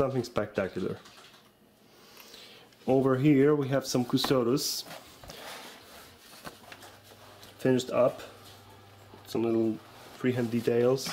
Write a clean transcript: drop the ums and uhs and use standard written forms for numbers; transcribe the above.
something spectacular. Over here we have some Custodus finished up, some little freehand details.